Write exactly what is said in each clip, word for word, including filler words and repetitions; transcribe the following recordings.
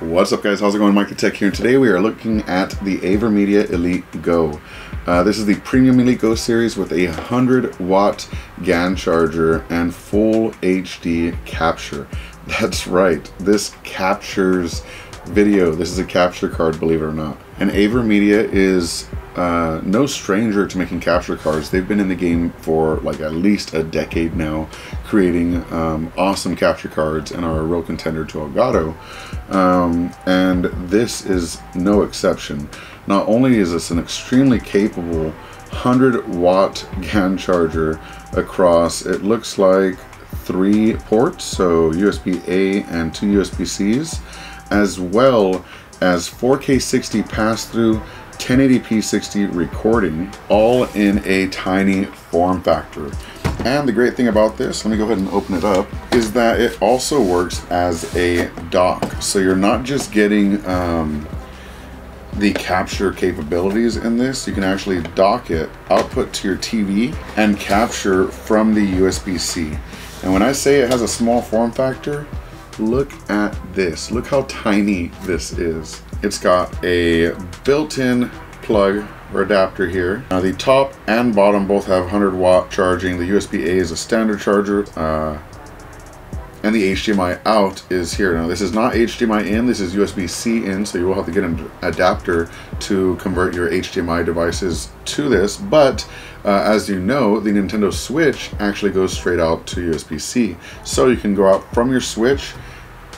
What's up, guys? How's it going? Mike the Tech here, and today we are looking at the AVerMedia Elite Go. Uh, this is the Premium Elite Go series with a one hundred watt GAN charger and full H D capture. That's right, this captures video. This is a capture card, believe it or not. And AVerMedia is uh, no stranger to making capture cards. They've been in the game for like at least a decade now, creating um, awesome capture cards, and are a real contender to Elgato. Um, and this is no exception. Not only is this an extremely capable one hundred watt GAN charger across, it looks like three ports, so U S B A and two U S B Cs, as well as four K sixty pass-through, ten eighty p sixty recording, all in a tiny form factor. And the great thing about this, let me go ahead and open it up, is that it also works as a dock. So you're not just getting um, the capture capabilities in this, you can actually dock it, output to your T V, and capture from the U S B C. And when I say it has a small form factor, look at this. Look how tiny this is. It's got a built-in plug or adapter here. Now the top and bottom both have one hundred watt charging. The U S B A is a standard charger, uh, and the H D M I out is here. Now this is not H D M I in, this is U S B C in, so you will have to get an adapter to convert your H D M I devices to this, but uh, as you know, the Nintendo Switch actually goes straight out to U S B C. So you can go out from your Switch,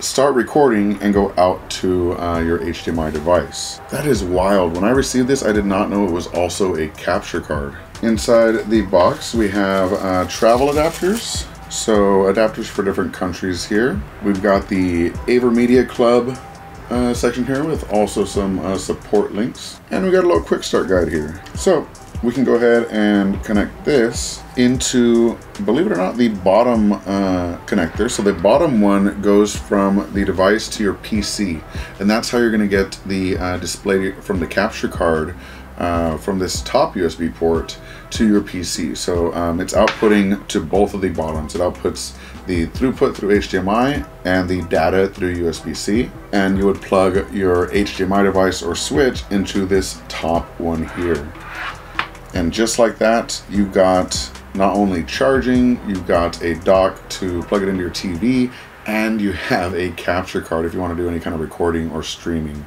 start recording, and go out to uh, your H D M I device. That is wild. When I received this, I did not know it was also a capture card. Inside the box, we have uh, travel adapters. So adapters for different countries here. We've got the AVerMedia Club uh, section here with also some uh, support links. And we got a little quick start guide here. So we can go ahead and connect this into, believe it or not, the bottom uh, connector. So the bottom one goes from the device to your P C. And that's how you're gonna get the uh, display from the capture card Uh, from this top U S B port to your P C. So um, it's outputting to both of the bottoms. It outputs the throughput through H D M I and the data through U S B C. And you would plug your H D M I device or switch into this top one here. And just like that, you've got not only charging, you've got a dock to plug it into your T V, and you have a capture card if you want to do any kind of recording or streaming.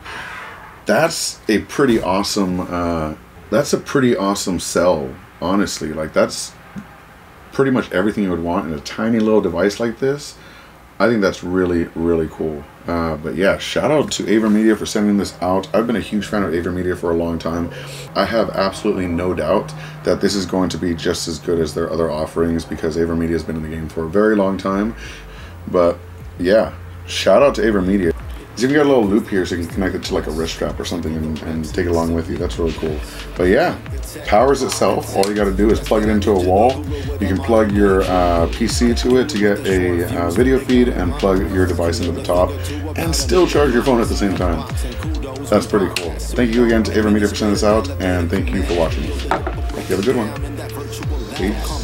That's a pretty awesome, uh, that's a pretty awesome sell, honestly. Like, that's pretty much everything you would want in a tiny little device like this. I think that's really, really cool. Uh, but yeah, shout out to AVerMedia for sending this out. I've been a huge fan of AVerMedia for a long time. I have absolutely no doubt that this is going to be just as good as their other offerings, because AVerMedia has been in the game for a very long time. But yeah, shout out to AVerMedia. It's even got a little loop here so you can connect it to like a wrist strap or something and, and take it along with you. That's really cool. But yeah, powers itself. All you got to do is plug it into a wall. You can plug your uh, P C to it to get a uh, video feed, and plug your device into the top and still charge your phone at the same time. That's pretty cool. Thank you again to AVerMedia for sending this out, and thank you for watching. Hope you have a good one. Peace.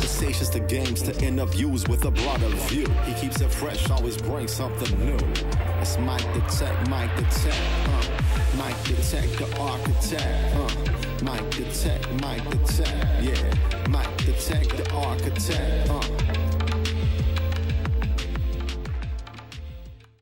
To games, to interviews with a broader view. He keeps it fresh, always brings something new. That's Mike the Tech, Mike the Tech, uh. Mike the Tech, the architect, uh. Mike the Tech, Mike the Tech, yeah. Mike the Tech, the architect, uh.